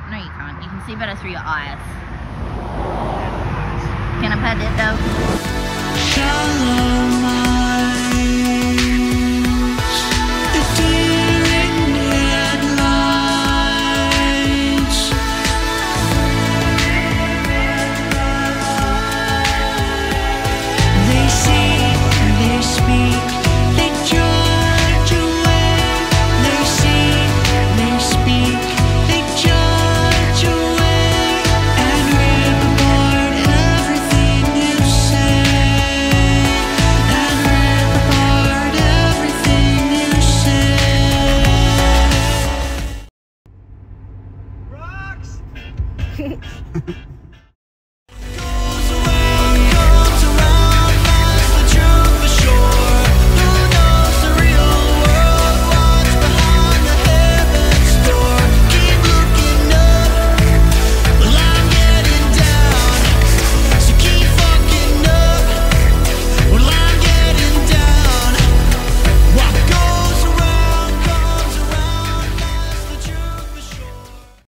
front. No, you can't. You can see better through your eyes. Can I pet it though? Shallow minds, the dealing deadlines. They see, they speak, they judge away. They see, they speak, they judge away. And we're aboard everything you say. And we're aboard everything you say. Rocks!